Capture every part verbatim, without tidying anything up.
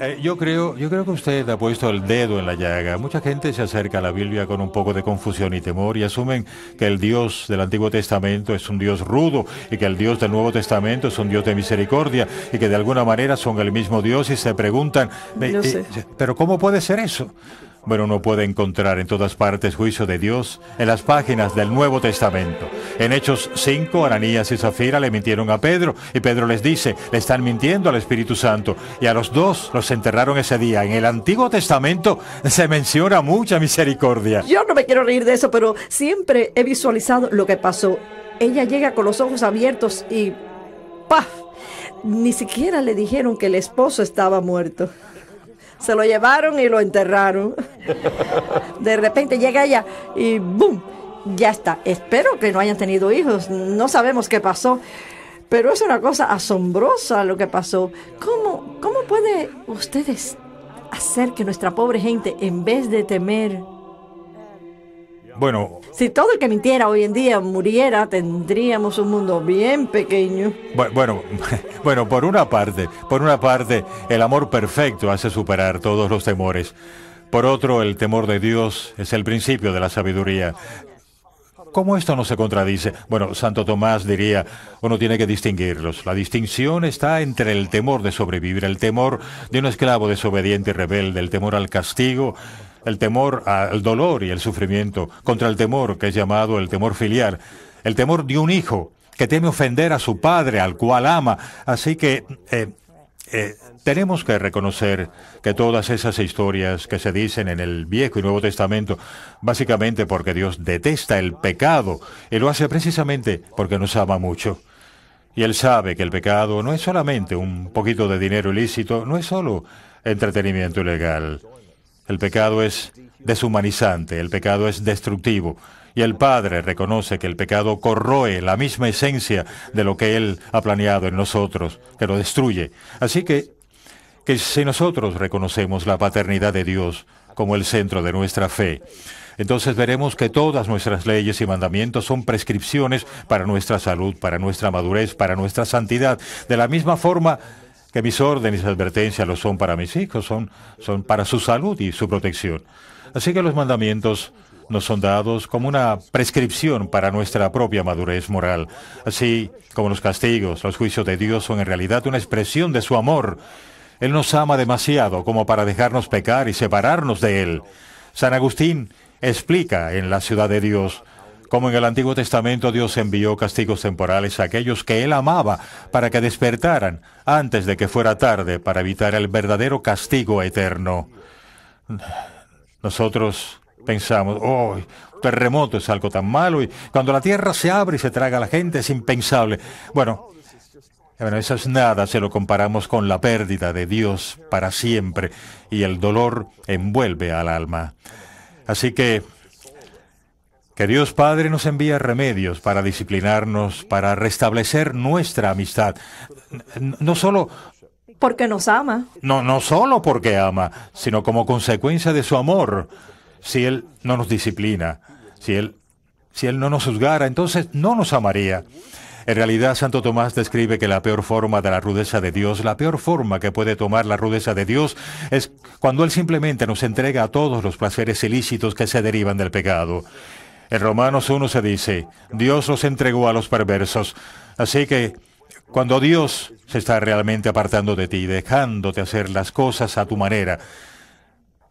Eh, yo creo, yo creo que usted ha puesto el dedo en la llaga. Mucha gente se acerca a la Biblia con un poco de confusión y temor y asumen que el Dios del Antiguo Testamento es un Dios rudo y que el Dios del Nuevo Testamento es un Dios de misericordia y que de alguna manera son el mismo Dios y se preguntan, no sé. ¿Pero cómo puede ser eso? Bueno, uno puede encontrar en todas partes juicio de Dios en las páginas del Nuevo Testamento. En Hechos cinco, Aranías y Zafira le mintieron a Pedro, y Pedro les dice, le están mintiendo al Espíritu Santo, y a los dos los enterraron ese día. En el Antiguo Testamento se menciona mucha misericordia. Yo no me quiero reír de eso, pero siempre he visualizado lo que pasó. Ella llega con los ojos abiertos y ¡paf! Ni siquiera le dijeron que el esposo estaba muerto. Se lo llevaron y lo enterraron. De repente llega ella y ¡boom! Ya está. Espero que no hayan tenido hijos. No sabemos qué pasó. Pero es una cosa asombrosa lo que pasó. ¿Cómo, cómo puede ustedes hacer que nuestra pobre gente, en vez de temer... Bueno... Si todo el que mintiera hoy en día muriera, tendríamos un mundo bien pequeño. Bueno, bueno, por una parte, por una parte, el amor perfecto hace superar todos los temores. Por otro, el temor de Dios es el principio de la sabiduría. ¿Cómo esto no se contradice? Bueno, Santo Tomás diría, uno tiene que distinguirlos. La distinción está entre el temor de sobrevivir, el temor de un esclavo desobediente y rebelde, el temor al castigo, el temor al dolor y el sufrimiento, contra el temor que es llamado el temor filial, el temor de un hijo que teme ofender a su padre, al cual ama. Así que eh, eh, tenemos que reconocer que todas esas historias que se dicen en el Viejo y Nuevo Testamento, básicamente porque Dios detesta el pecado, y lo hace precisamente porque nos ama mucho. Y Él sabe que el pecado no es solamente un poquito de dinero ilícito, no es solo entretenimiento ilegal. El pecado es deshumanizante, el pecado es destructivo. Y el Padre reconoce que el pecado corroe la misma esencia de lo que Él ha planeado en nosotros, que lo destruye. Así que, que si nosotros reconocemos la paternidad de Dios como el centro de nuestra fe, entonces veremos que todas nuestras leyes y mandamientos son prescripciones para nuestra salud, para nuestra madurez, para nuestra santidad. De la misma forma que mis órdenes y advertencias lo son para mis hijos, son, son para su salud y su protección. Así que los mandamientos nos son dados como una prescripción para nuestra propia madurez moral. Así como los castigos, los juicios de Dios son en realidad una expresión de su amor. Él nos ama demasiado como para dejarnos pecar y separarnos de Él. San Agustín explica en La Ciudad de Dios, como en el Antiguo Testamento Dios envió castigos temporales a aquellos que Él amaba para que despertaran antes de que fuera tarde para evitar el verdadero castigo eterno. Nosotros pensamos, oh, terremoto es algo tan malo y cuando la tierra se abre y se traga a la gente es impensable. Bueno, bueno, eso es nada si lo comparamos con la pérdida de Dios para siempre y el dolor envuelve al alma. Así que... que Dios Padre nos envía remedios para disciplinarnos, para restablecer nuestra amistad. No solo... porque nos ama. No, no solo porque ama, sino como consecuencia de su amor. Si Él no nos disciplina, si Él, si Él no nos juzgara, entonces no nos amaría. En realidad, Santo Tomás describe que la peor forma de la rudeza de Dios, la peor forma que puede tomar la rudeza de Dios, es cuando Él simplemente nos entrega a todos los placeres ilícitos que se derivan del pecado. En Romanos uno se dice, Dios los entregó a los perversos. Así que cuando Dios se está realmente apartando de ti, dejándote hacer las cosas a tu manera,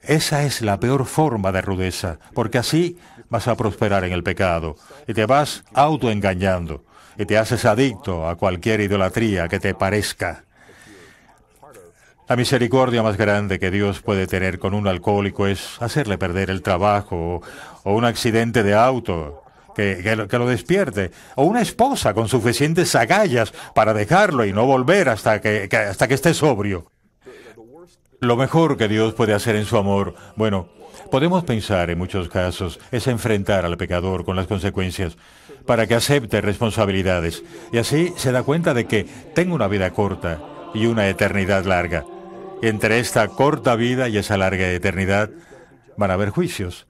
esa es la peor forma de rudeza, porque así vas a prosperar en el pecado y te vas autoengañando y te haces adicto a cualquier idolatría que te parezca. La misericordia más grande que Dios puede tener con un alcohólico es hacerle perder el trabajo o, o un accidente de auto que, que, lo, que lo despierte, o una esposa con suficientes agallas para dejarlo y no volver hasta que, que, hasta que esté sobrio. Lo mejor que Dios puede hacer en su amor, bueno, podemos pensar en muchos casos, es enfrentar al pecador con las consecuencias para que acepte responsabilidades y así se da cuenta de que tengo una vida corta y una eternidad larga. Entre esta corta vida y esa larga eternidad van a haber juicios.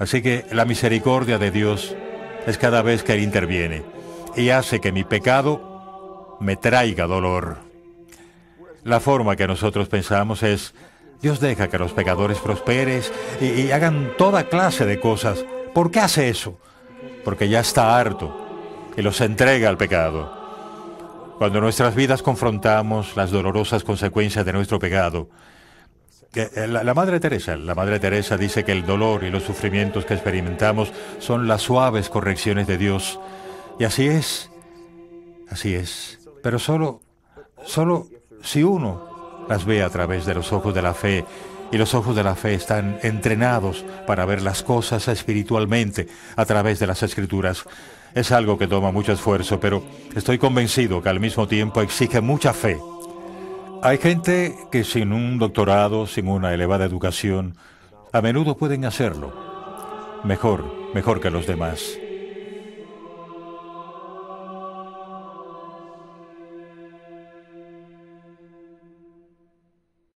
Así que la misericordia de Dios es cada vez que Él interviene y hace que mi pecado me traiga dolor. La forma que nosotros pensamos es: Dios deja que los pecadores prosperen y, y hagan toda clase de cosas. ¿Por qué hace eso? Porque ya está harto y los entrega al pecado. Cuando en nuestras vidas confrontamos las dolorosas consecuencias de nuestro pecado, la, la Madre Teresa, la Madre Teresa dice que el dolor y los sufrimientos que experimentamos son las suaves correcciones de Dios. Y así es, así es. Pero solo, solo si uno las ve a través de los ojos de la fe, y los ojos de la fe están entrenados para ver las cosas espiritualmente a través de las Escrituras. Es algo que toma mucho esfuerzo, pero estoy convencido que al mismo tiempo exige mucha fe. Hay gente que sin un doctorado, sin una elevada educación, a menudo pueden hacerlo mejor, mejor que los demás.